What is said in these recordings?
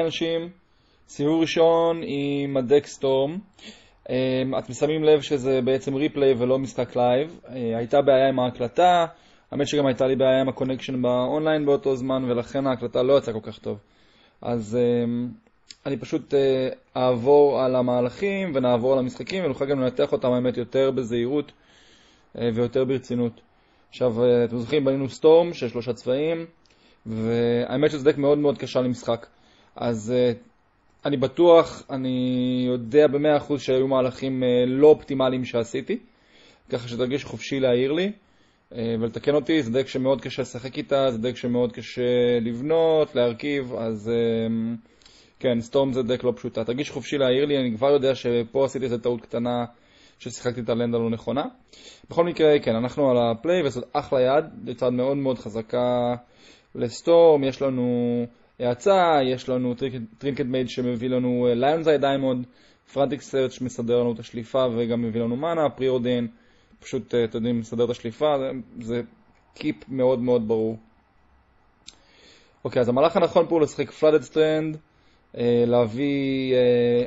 אנשים. סיבוב ראשון עם הדקסטורם. אתם שמים לב שזה בעצם ריפליי ולא משחק לייב. הייתה בעיה עם ההקלטה. האמת שגם הייתה לי בעיה עם הקונקשן באונליין באותו זמן, ולכן ההקלטה לא יצאה כל כך טוב. אז אני פשוט אעבור על המהלכים ונעבור על המשחקים, ונוכל גם לנתח אותם האמת יותר בזהירות ויותר ברצינות. עכשיו, אתם זוכרים, בנינו סטורם של 3 צבעים, והאמת שזה דק מאוד מאוד קשה למשחק. אז אני בטוח, אני יודע ב100% שהיו מהלכים לא אופטימליים שעשיתי, ככה שתרגיש חופשי להעיר לי ולתקן אותי. זה דק שמאוד קשה לשחק איתה, זה דק שמאוד קשה לבנות, להרכיב, אז כן, סטורם זה דק לא פשוטה. תרגיש חופשי להעיר לי, אני כבר יודע שפה עשיתי איזו טעות קטנה ששיחקתי את הלנדה לא נכונה. בכל מקרה, כן, אנחנו על הפליי, וזאת אחלה יד, לצד מאוד מאוד חזקה לסטורם. יש לנו האצה, יש לנו טרינקט מייד שמביא לנו ליונס דיימונד, פרנטיק סרץ' מסדר לנו את השליפה וגם מביא לנו מנה, פריורדין, פשוט, אתם יודעים, מסדר את השליפה, זה קיפ מאוד מאוד ברור. אוקיי, אז המהלך הנכון פה הוא לשחק פלאדד סטרנד, להביא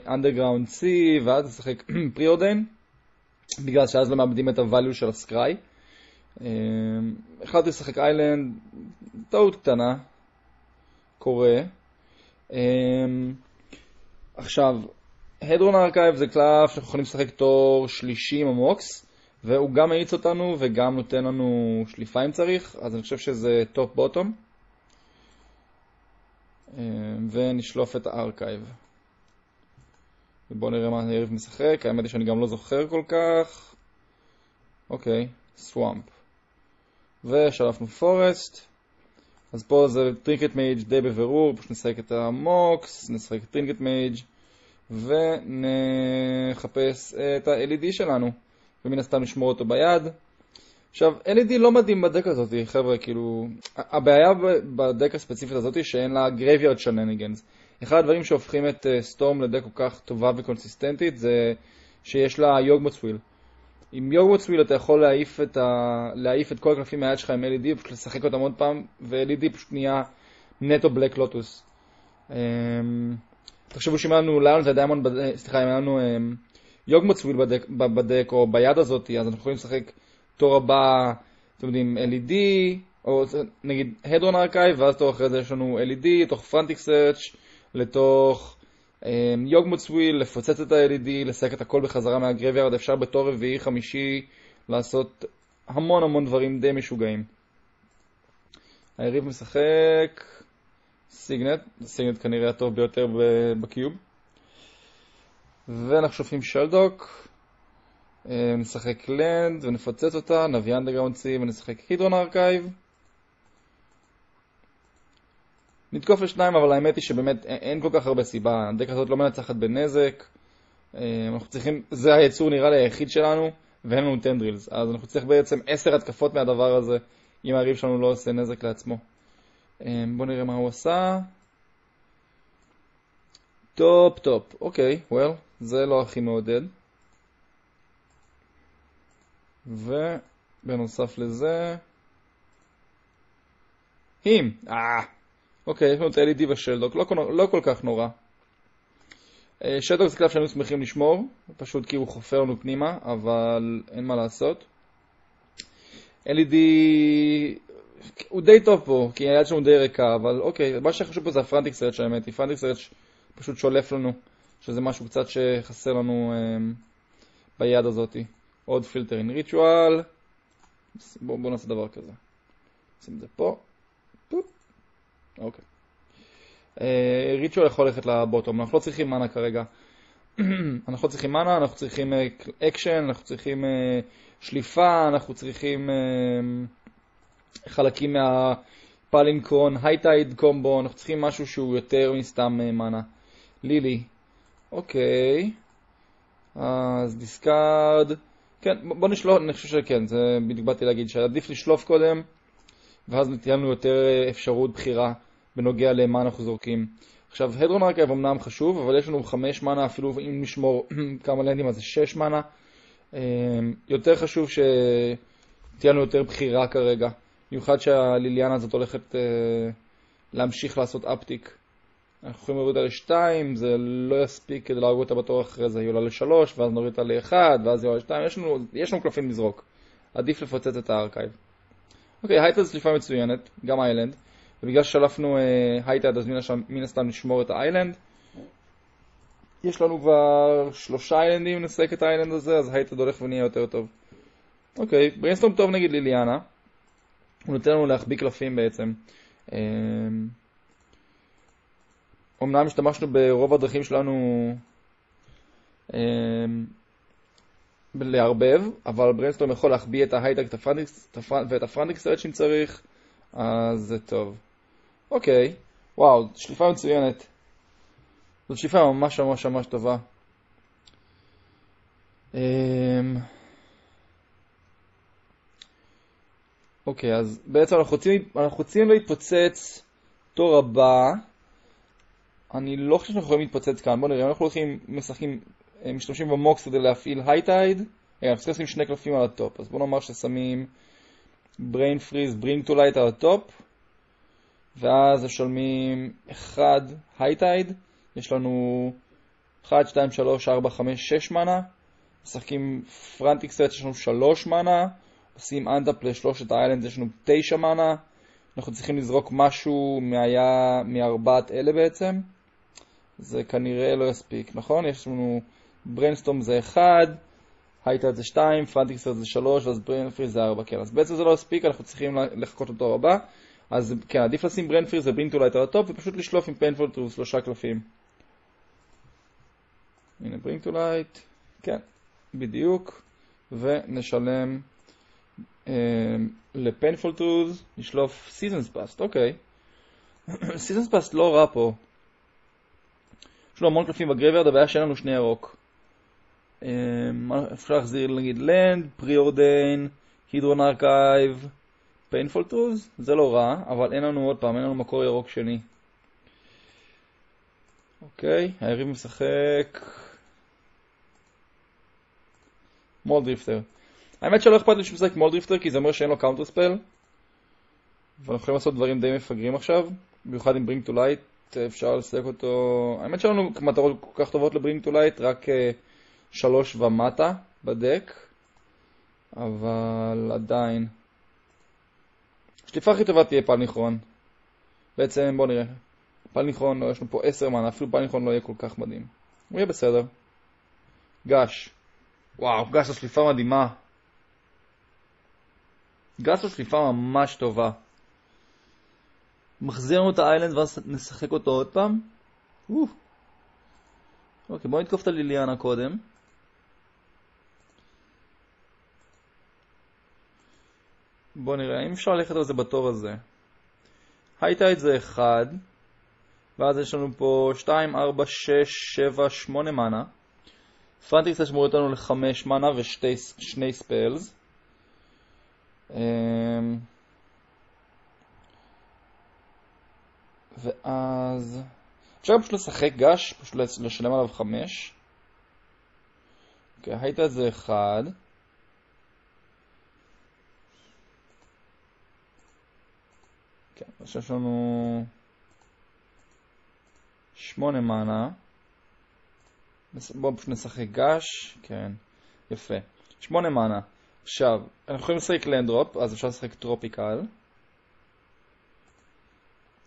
אנדרגראונד סי, ואז לשחק פריורדין, בגלל שאז לא מאבדים את הvalue של הסקראי. החלטתי לשחק איילנד, טעות קטנה, קורה. עכשיו, הדרון הארכייב זה קלף שאנחנו יכולים לשחק תור שלישי עם המוקס, והוא גם מאיץ אותנו וגם נותן לנו שליפה אם צריך, אז אני חושב שזה טופ בוטום. ונשלוף את הארכייב. בואו נראה מה היריב משחק, האמת היא שאני גם לא זוכר כל כך. אוקיי, סוואמפ. ושלפנו פורסט. אז פה זה טרינקט מייג' די בבירור, פשוט נשחק את המוקס, נשחק את טרינקט מייג' ונחפש את ה-LED שלנו, ומן הסתם נשמור אותו ביד. עכשיו, LED לא מדהים בדק הזאת, חבר'ה, כאילו, הבעיה בדק הספציפית הזאת שאין לה graveyard shenanigans. אחד הדברים שהופכים את סטורם לדק כל כך טובה וקונסיסטנטית זה שיש לה יוגמוץ וויל. עם יוגמוץ וויל אתה יכול להעיף את כל הקלפים מהיד שלך עם LED ופשוט לשחק אותם עוד פעם, ו-LED פשוט נהיה נטו בלק לוטוס. תחשבו שאם לנו ליונס דיימונד, סליחה, אם לנו יוגמוץ וויל בדק או ביד הזאת, אז אנחנו יכולים לשחק תור הבא, אתם יודעים, LED, או נגיד הדרון ארכייב, ואז תור אחרי זה יש לנו LED, תוך פרנטיק סרץ' לתוך יוגמוץ וויל, לפוצץ את ה-LED, לסייק את הכל בחזרה מהגרביארד. אפשר בתור רביעי, חמישי, לעשות המון המון דברים די משוגעים. היריב משחק סיגנט, סיגנט כנראה הטוב ביותר בקיוב. ואנחנו שופים שלדוק, נשחק לנד ונפוצץ אותה, נביא אנדרגראונד סי ונשחק הידרון ארכייב. נתקוף לשניים, אבל האמת היא שבאמת אין כל כך הרבה סיבה. הדק הזאת לא מנצחת בנזק. אנחנו צריכים, זה היצור נראה לי היחיד שלנו, ואין לנו טנדרילס. אז אנחנו צריכים בעצם 10 התקפות מהדבר הזה, אם הריב שלנו לא עושה נזק לעצמו. בואו נראה מה הוא עשה. טופ טופ. אוקיי, well, זה לא הכי מעודד. ובנוסף לזה... אוקיי, יש לנו את LED ושלדוק, לא כל כך נורא. שלדוק זה קלף שהיינו שמחים לשמור, פשוט כי הוא חופר לנו פנימה, אבל אין מה לעשות. LED הוא די טוב פה, כי היד שלנו די ריקה, אבל אוקיי, מה שחשוב פה זה הפרנטיק סרץ' האמת, הפרנטיק סרץ' פשוט שולף לנו, שזה משהו קצת שחסר לנו ביד הזאת. עוד פילטר אין ריטואל, בואו נעשה דבר כזה. נשים את זה פה. אוקיי. ריטואל יכול ללכת לבוטום, אנחנו לא צריכים מנה כרגע. אנחנו צריכים מנה, אנחנו צריכים אקשן, אנחנו צריכים שליפה, אנחנו צריכים חלקים מהפלינקרון, הייטייד קומבו, אנחנו צריכים משהו שהוא יותר מסתם מנה. לילי. אוקיי. אז דיסקארד. כן, בוא נשלוף, אני חושב שכן, זה בדיוק באתי להגיד שעדיף לשלוף קודם. ואז נתהיה לנו יותר אפשרות בחירה בנוגע למה אנחנו זורקים. עכשיו, הדרון ארכייב אמנם חשוב, אבל יש לנו 5 מנה, אפילו אם נשמור כמה לנדים, אז זה 6 מנה. יותר חשוב שתהיה לנו יותר בחירה כרגע. במיוחד שהליליאנה הזאת הולכת להמשיך לעשות אפטיק. אנחנו יכולים להוריד אותה ל-2, זה לא יספיק כדי להוריד אותה בתור אחרי זה, היא עולה ל-3, ואז נוריד אותה ל-1, ואז היא עולה ל-2, יש לנו קלפים לזרוק. עדיף לפוצץ את הארכייב. אוקיי, הייתה זו שליפה מצוינת, גם איילנד, ובגלל ששלפנו הייתה, אז מן הסתם נשמור את האיילנד. יש לנו כבר 3 איילנדים, נסק את האיילנד הזה, אז הייתה הולך ונהיה יותר טוב. אוקיי, בריינסטורם טוב נגיד ליליאנה. הוא נותן לנו להחביא קלפים בעצם. אמנם השתמשנו ברוב הדרכים שלנו לערבב, אבל בריינסטורם יכול להחביא את ההייטק ואת הפרנדיקס האלה שאם צריך, אז זה טוב. אוקיי, וואו, שליפה מצוינת. זאת שליפה ממש ממש ממש טובה. אוקיי, אז בעצם אנחנו רוצים להתפוצץ תור הבא. אני לא חושב שאנחנו יכולים להתפוצץ כאן. בואו נראה, אנחנו הולכים, משתמשים במוקס כדי להפעיל הייטייד. אנחנו צריכים לשים 2 קלפים על הטופ. אז בואו נאמר ששמים brain freeze, bring to light על הטופ. ואז משלמים 1 הייטייד. יש לנו 1, 2, 3, 4, 5, 6 מנה. משחקים פרנטיק סרט, יש לנו 3 מנה. עושים אנטאפ לשלושת האיילנד, יש לנו 9 מנה. אנחנו צריכים לזרוק משהו מארבעת אלה בעצם. זה כנראה לא יספיק, נכון? יש לנו בריינסטורם זה 1, הייטד זה 2, פרנטיקסט זה 3, אז בריינפריז זה 4. כן, אז בעצם זה לא יספיק, אנחנו צריכים לחכות אותו הבא. אז כן, עדיף לשים בריינפריז וברינטו לייט על הטופ, ופשוט לשלוף עם פיינפול טרו 3 קלפים. הנה ברינטו לייט, כן, בדיוק. ונשלם ל-Painful Tools נשלוף Seasons Past, אוקיי. Seasons Past לא רע פה. יש לו המון קלפים בגרייברד, הבעיה שאין לנו 2 ירוק. אפשר להחזיר נגיד Land, Preordain, Hydron Archive, Painful Tools, זה לא רע, אבל אין לנו עוד פעם, אין לנו מקור ירוק שני. אוקיי, היריב משחק מולדריפטר. האמת שלא אכפת לי שמשחק מולדריפטר, כי זה אומר שאין לו קאונטר ספל, ואנחנו יכולים לעשות דברים די מפגרים עכשיו, במיוחד עם ברינג טו לייט, אפשר לסלק אותו. האמת שלא לנו מטרות כל כך טובות לברינג טו לייט, רק 3 ומטה בדק, אבל עדיין. השליפה הכי טובה תהיה פל ניחרון. בעצם בואו נראה, פל ניחרון, יש לנו פה 10 מנה, אפילו פל ניחרון לא יהיה כל כך מדהים. הוא יהיה בסדר. גש. וואו, גש השליפה מדהימה. גסו שליפה ממש טובה. מחזירנו את האיילנד ואז נשחק אותו עוד פעם. אוקיי, בואו נתקוף את הליליאנה קודם. בואו נראה, אם אפשר ללכת על זה בתור הזה. הייטייד זה 1, ואז יש לנו פה 2, 4, 6, 7, 8 מנה. פרנטיקס שמוריד אותנו ל5 מנה ושני ספלס. ואז אפשר פשוט לשחק גש, פשוט לשלם עליו 5. אוקיי, הייתה זה 1. כן, עכשיו יש לנו 8 מנה. בואו פשוט נשחק גש, כן, יפה. 8 מנה. עכשיו, אנחנו יכולים לשחק לנדרופ, אז אפשר לשחק טרופיקל.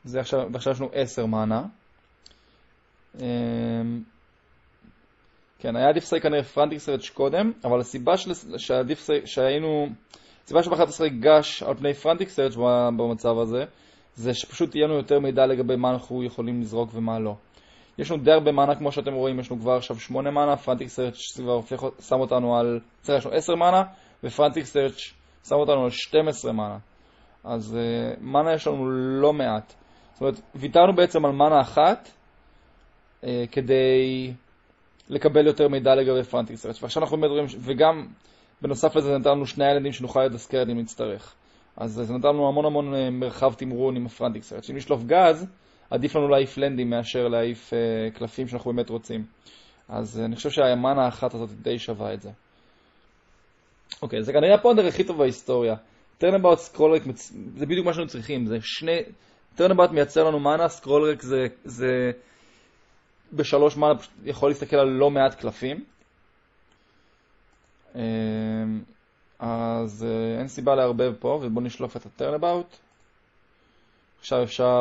זה עכשיו, ועכשיו יש לנו 10 מענה. כן, היה עדיף לשחק כנראה פרנטיק סרץ' קודם, אבל הסיבה שבחרת לשחק גש על פני פרנטיק סרץ' במצב הזה, זה שפשוט תהיה לנו יותר מידע לגבי מה אנחנו יכולים לזרוק ומה לא. יש לנו די הרבה מענה, כמו שאתם רואים, יש לנו כבר עכשיו 8 מענה, פרנטיק סרץ' כבר שם אותנו על... יש לנו 10 מענה. ופרנטיק סרץ' שם אותנו על 12 מנה. אז מנה יש לנו לא מעט. זאת אומרת, ויתרנו בעצם על מנה אחת כדי לקבל יותר מידע לגבי פרנטיק סרץ'. ועכשיו אנחנו מדברים, וגם בנוסף לזה נתנו 2 ילדים שנוכל לדסקר אם נצטרך. אז נתנו המון המון מרחב תמרון עם הפרנטיק סרץ'. אם נשלוף גז, עדיף לנו להעיף לנדים מאשר להעיף קלפים שאנחנו באמת רוצים. אז אני חושב שהמנה האחת הזאת די שווה את זה. אוקיי, זה כנראה הפונדר הכי טוב בהיסטוריה. טרנבאוט סקרולרק, זה בדיוק מה שאנחנו צריכים. טרנבאוט מייצר לנו מנה, סקרולרק זה בשלוש מעלה יכול להסתכל על לא מעט קלפים. אז אין סיבה להרבב פה, ובואו נשלוף את ה-turnabout. עכשיו אפשר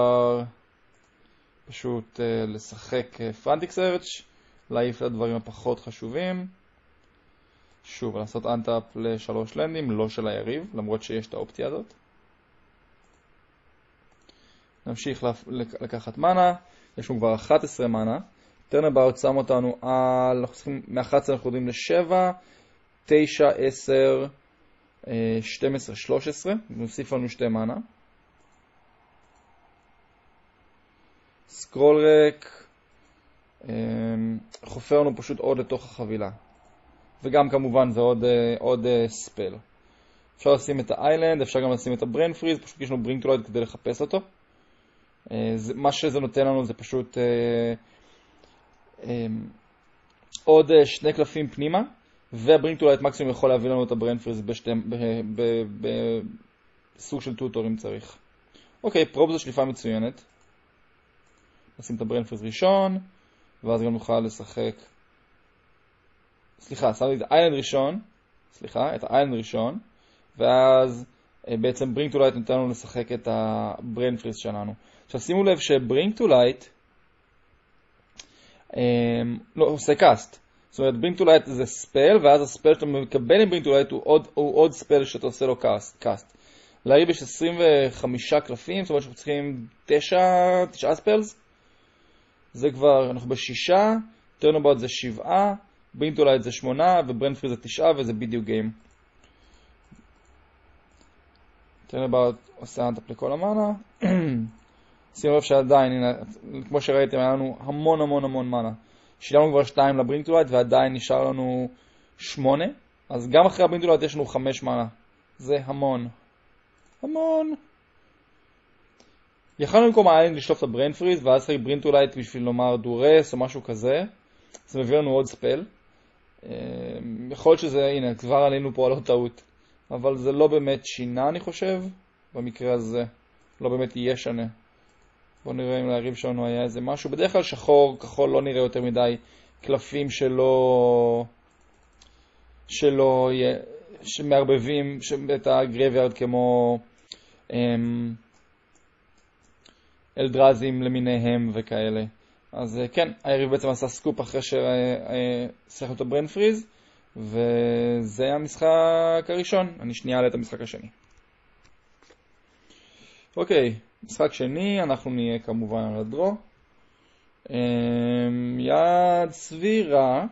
פשוט לשחק frantic search, להעיף לדברים הפחות חשובים. שוב, לעשות אנטאפ לשלוש לנדים, לא של היריב, למרות שיש את האופציה הזאת. נמשיך לקחת מנה, יש לנו כבר 11 מנה. turnabout שם אותנו על, אנחנו צריכים, מ-11 אנחנו יורדים ל-7, 9, 10, 12, 13, נוסיף לנו 2 מנה. סקרול ריק, חופר לנו פשוט עוד לתוך החבילה. וגם כמובן זה עוד ספל. אפשר לשים את האיילנד, אפשר גם לשים את הברן פריז, פשוט יש לנו ברינק לויד כדי לחפש אותו. מה שזה נותן לנו זה פשוט עוד שני קלפים פנימה, והברינק לויד מקסימום יכול להביא לנו את הברן פריז בסוג של טוטורים צריך. אוקיי, פרופ זו שליפה מצוינת. נשים את הברן פריז ראשון, ואז גם נוכל לשחק. סליחה, שמתי את האיילנד ראשון, ואז בעצם ברינק טו לייט נותן לנו לשחק את הברן פריז שלנו. עכשיו שימו לב שברינק טו לייט לא, עושה קאסט. זאת אומרת ברינק טו לייט זה ספל, ואז הספל שאתה מקבל עם ברינק טו לייט הוא עוד ספל שאתה עושה לו קאסט. להריב יש 25 קלפים, זאת אומרת שאנחנו צריכים 9 ספלס. זה כבר, אנחנו ב6, טרנובאוט זה 7, ברינק טו לייט זה 8, וברן פריז זה 9, וזה בדיוק גיים. טרנובאוט עושה אנטאפ לכל המנה. שימו לב שעדיין, כמו שראיתם, היה לנו המון המון המון מנה. שילמנו כבר 2 לברינק טו לייט, ועדיין נשאר לנו 8. אז גם אחרי הברינק טו לייט יש לנו 5 מנה. זה המון. יכלנו במקום האיילנד לשלוף את הברן פריז, ואז צריך ברינק טו לייט בשביל לומר דורס או משהו כזה. זה מביא לנו עוד ספל. יכול להיות שזה, הנה, כבר עלינו פה על עוד טעות. אבל זה לא באמת שינה, אני חושב. במקרה הזה, לא באמת יהיה שנה. בואו נראה אם להריב שלנו היה איזה משהו. בדרך כלל שחור, כחול, לא נראה יותר מדי קלפים שלא יהיה, שמערבבים את הגרייביירד כמו אלדרזים למיניהם וכאלה. אז כן, היריב בעצם עשה סקופ אחרי ששחקנו את הברן פריז, וזה המשחק הראשון. אני שנייה עלה את המשחק השני. אוקיי, משחק שני, אנחנו נהיה כמובן על הדרו. יד סבירה,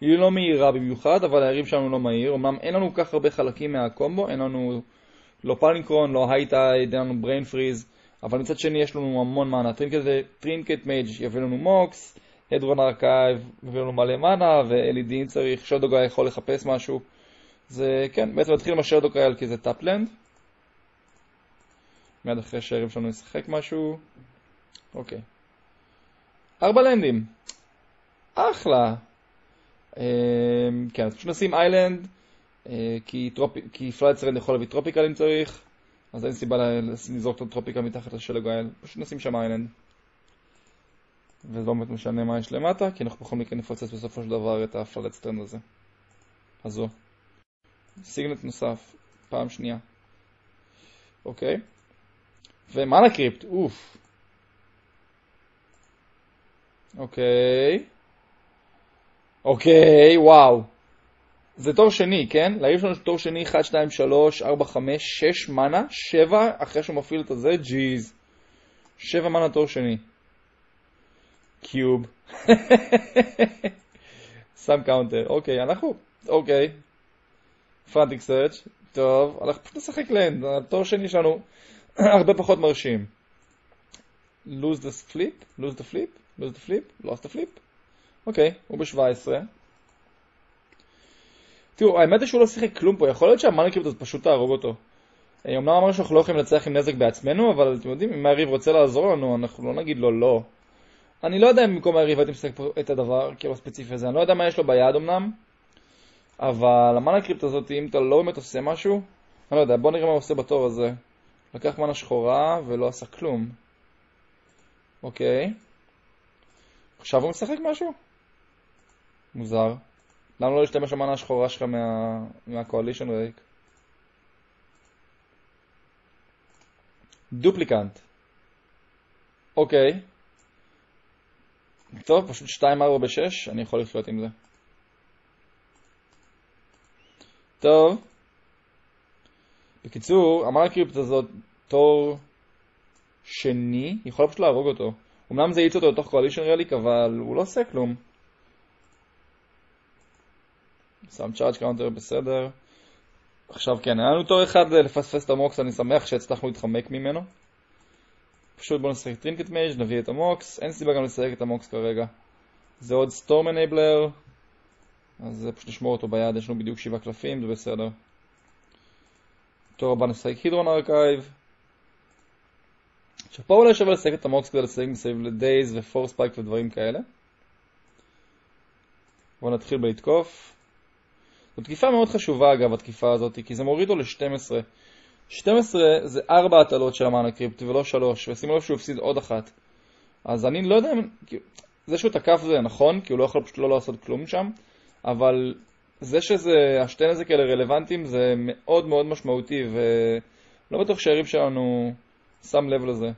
היא לא מהירה במיוחד, אבל היריב שלנו לא מהיר. אמנם אין לנו כך הרבה חלקים מהקומבו, אין לנו לא פלינקרון, לא הייטייד, אין לנו ברן פריז, אבל מצד שני יש לנו המון מנה. טרינקט מייג' יביא לנו מוקס, הדרון ארכייב יביא לנו מלא מנה, ואלי דין צריך, שרדוגאי יכול לחפש משהו. זה כן, בעצם נתחיל עם השרדוגאי כי זה טאפלנד. מיד אחרי שהיריב שלנו ישחק משהו. אוקיי. 4 לנדים. אחלה. כן, אז פשוט נשים איילנד, כי פלייצרד יכול להביא טרופיקל אם צריך. אז אין סיבה לזרוק את הטרופיקה מתחת לשלג האל. פשוט נשים שם איילנד. וזה לא באמת משנה מה יש למטה, כי אנחנו בכל מכן נפוצץ בסופו של דבר את הפלט סטרנד הזה. הזו. סיגנט נוסף. פעם שנייה. אוקיי. ומעלה קריפט. אוף. אוקיי. אוקיי, וואו. זה תור שני, כן? להעיף שלנו תור שני, 1, 2, 3, 4, 5, 6 מנה, 7, אחרי שהוא מפעיל את הזה, ג'יז. 7 מנה תור שני. קיוב. שם קאונטר. אוקיי, אנחנו. אוקיי. פרנטיק סרץ'. טוב, אנחנו פשוט נשחק לנד. התור שני שלנו הרבה פחות מרשים. Lose the flip? Lose the flip? Lose the flip? Lost the flip? אוקיי, הוא ב-17. תראו, האמת היא שהוא לא שיחק כלום פה, יכול להיות שהמאנקריפט הזה פשוט תהרוג אותו. אמנם אמרנו שאנחנו לא יכולים לצליח עם נזק בעצמנו, אבל אתם יודעים, אם היריב רוצה לעזור לנו, אנחנו לא נגיד לו לא. אני לא יודע אם במקום היריב הייתי משחק פה את הדבר, כאילו הספציפי הזה, אני לא יודע מה יש לו ביד אמנם, אבל המאנקריפט הזאת, אם אתה לא באמת עושה משהו, אני לא יודע, בוא נראה מה הוא עושה בתור הזה. לקח מנה שחורה ולא עשה כלום. אוקיי. עכשיו הוא משחק משהו? מוזר. למה לא להשתמש המנה השחורה שלך מהקואלישן ריק? דופליקנט. אוקיי. טוב, פשוט 2, 4 ו-6, אני יכול לחיות עם זה. טוב. בקיצור, המלקריפט הזאת תור שני, יכול פשוט להרוג אותו. אמנם זה יעיץ אותו לתוך קואלישן ריק, אבל הוא לא עושה כלום. שם צ'ארג' קאונטר בסדר. עכשיו כן, היה לנו תור אחד לפספס את המוקס, אני שמח שהצלחנו להתחמק ממנו. פשוט בואו נשחק טרינקט מייג', נביא את המוקס, אין סיבה גם לסייג את המוקס כרגע. זה עוד סטורם אנבלר, אז פשוט נשמור אותו ביד, יש לנו בדיוק 7 קלפים, זה בסדר. תור הבא נשחק הידרון ארכייב. עכשיו פה אולי שווה לסייג את המוקס כדי לסייג מסביב לדייז ופור ספייק ודברים כאלה. בואו נתחיל בלתקוף. זו תקיפה מאוד חשובה אגב התקיפה הזאת, כי זה מורידו ל-12. 12 זה 4 הטלות של המען הקריפט ולא 3, ושימו לב שהוא הפסיד עוד אחת. אז אני לא יודע, זה שהוא תקף זה נכון, כי הוא לא יכול פשוט לא לעשות כלום שם, אבל זה שזה, השתיים הזה כאלה רלוונטיים זה מאוד מאוד משמעותי, ולא בטוח שהיריב שלנו שם לב לזה.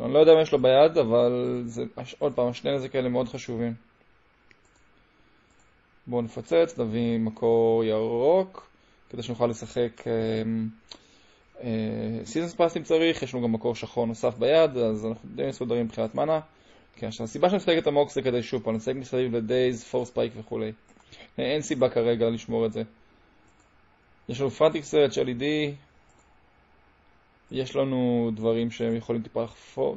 אני לא יודע מה יש לו ביד, אבל זה, עוד פעם, השתיים הזה כאלה מאוד חשובים. בואו נפוצץ, נביא מקור ירוק, כדי שנוכל לשחק סיזנס פאסים צריך, יש לנו גם מקור שחור נוסף ביד, אז אנחנו די מסודרים מבחינת מנה. כן, עכשיו הסיבה שאני משחק את המוקס זה כדי שוב פעם, נשחק מסביב לדייז, פור ספייק וכו'. אין סיבה כרגע לשמור את זה. יש לנו פרנטיק סרט של LED, יש לנו דברים שהם יכולים טיפה לחפור,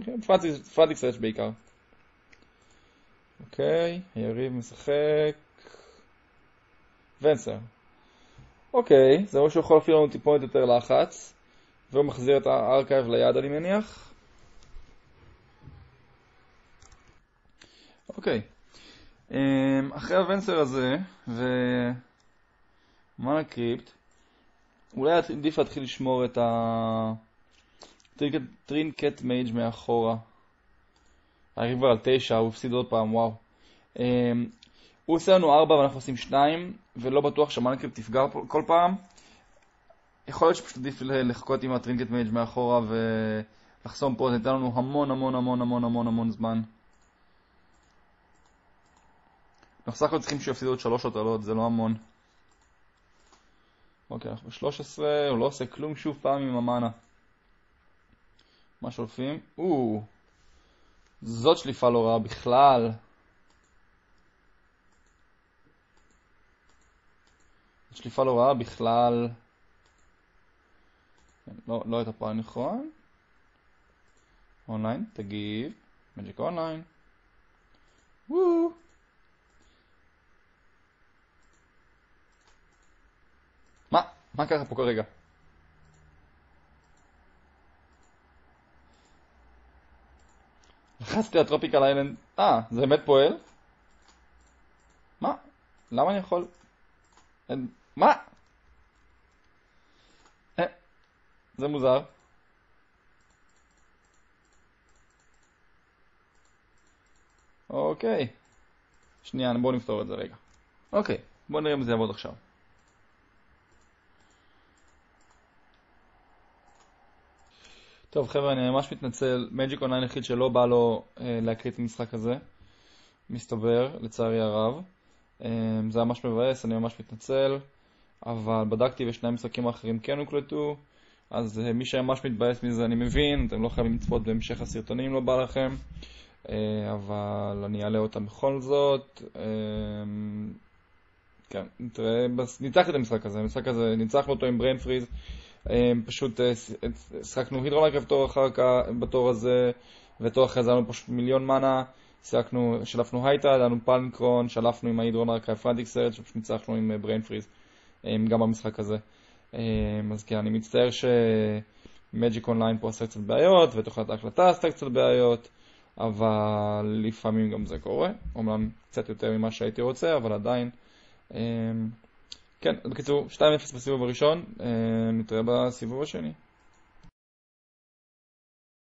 פרנטיק סרט בעיקר. אוקיי, היריב משחק. ונסר. אוקיי, זה אומר שהוא יכול להפעיל לנו טיפונת יותר לחץ, והוא מחזיר את הארכייב ליד אני מניח. אוקיי, אחרי הוונסר הזה ומאנה קריפט, אולי עדיף להתחיל לשמור את הטרינקט מייג' מאחורה. הריב כבר על 9, הוא הפסיד עוד פעם, וואו. הוא עושה לנו 4 ואנחנו עושים 2, ולא בטוח שהמנקריפט תפגע כל פעם. יכול להיות שפשוט עדיף לחכות עם הטרינקט מייג' מאחורה ולחסום פה, זה ניתן לנו המון המון המון המון המון המון זמן. אנחנו סך הכל צריכים שיפסידו עוד 3 הטלות, זה לא המון. אוקיי, אנחנו ב-13, הוא לא עושה כלום שוב פעם עם המנה. מה שולפים? זאת שליפה לא רעה בכלל. שליפה לא רעה בכלל. לא הייתה פעם נכון. אונליין, תגיב. מג'יק אונליין. וואו. מה קרה פה כרגע? לחצתי לטרופיקל איילנד. זה באמת פועל? מה? למה אני יכול? מה? זה מוזר. אוקיי. שנייה, בואו נפתור את זה רגע. אוקיי, בואו נראה אם זה יעבוד עכשיו. טוב חבר'ה, אני ממש מתנצל. Magic Online היחיד שלא בא לו להקליט את המשחק הזה. מסתבר, לצערי הרב. זה ממש מבאס, אני ממש מתנצל, אבל בדקתי ושני המשחקים האחרים כן הוקלטו, אז מי שממש מתבאס מזה אני מבין, אתם לא חייבים לצפות בהמשך הסרטונים, לא בא לכם, אבל אני אעלה אותם בכל זאת. כן, ניצחתי את המשחק הזה, ניצחנו אותו עם brain freeze, פשוט שחקנו הידרון בתור הזה, ותור אחרי זה עלינו פשוט מיליון מנה, שלפנו הייטה, דנו פלנקרון, שלפנו עם ההידרון רק הפרנטיק סרט, שניצחנו עם בריין פריז, גם במשחק הזה. אז כן, אני מצטער שמג'יק אונליין פה עשה קצת בעיות, ותוכלת ההקלטה עשתה קצת בעיות, אבל לפעמים גם זה קורה, אומנם קצת יותר ממה שהייתי רוצה, אבל עדיין. כן, בקיצור, 2-0 בסיבוב הראשון, נתראה בסיבוב השני.